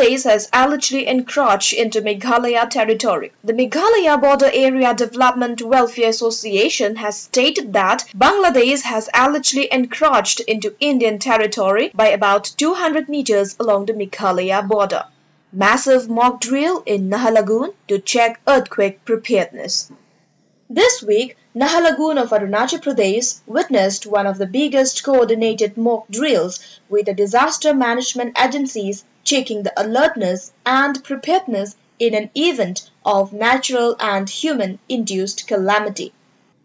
Pradesh has allegedly encroached into Meghalaya territory. The Meghalaya Border Area Development Welfare Association has stated that Bangladesh has allegedly encroached into Indian territory by about 200 meters along the Meghalaya border. Massive mock drill in Naharlagun to check earthquake preparedness. This week, Naharlagun of Arunachal Pradesh witnessed one of the biggest coordinated mock drills with the disaster management agencies checking the alertness and preparedness in an event of natural and human-induced calamity.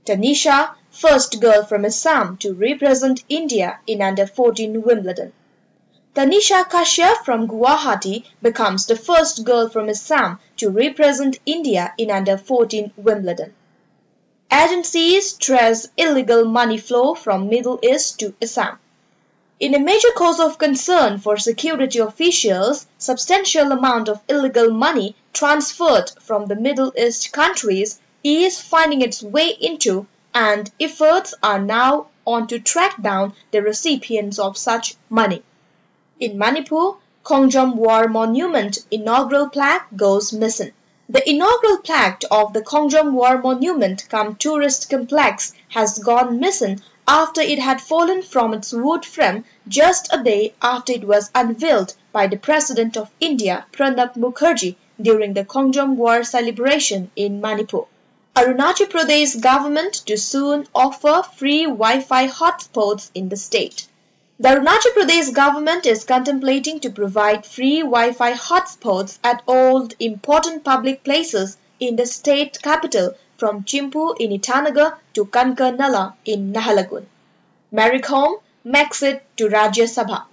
Tanisha, first girl from Assam to represent India in under-14 Wimbledon. Tanisha Kashyap from Guwahati becomes the first girl from Assam to represent India in under-14 Wimbledon. Agencies trace illegal money flow from Middle East to Assam. In a major cause of concern for security officials, substantial amount of illegal money transferred from the Middle East countries is finding its way into, and efforts are now on to track down the recipients of such money. In Manipur, Khongjom War Monument inaugural plaque goes missing. The inaugural plaque of the Khongjom War Monument cum tourist complex has gone missing after it had fallen from its wood frame just a day after it was unveiled by the President of India, Pranab Mukherjee, during the Khongjom War celebration in Manipur. Arunachal Pradesh government to soon offer free Wi-Fi hotspots in the state. The Arunachal Pradesh government is contemplating to provide free Wi-Fi hotspots at all important public places in the state capital from Chimpu in Itanagar to Kankanala in Naharlagun. Mary Kom makes it to Rajya Sabha.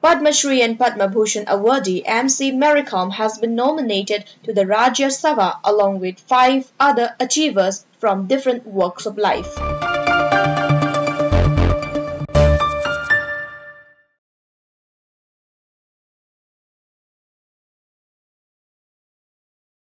Padma Shri and Padma Bhushan awardee MC Mary Kom has been nominated to the Rajya Sabha along with 5 other achievers from different walks of life.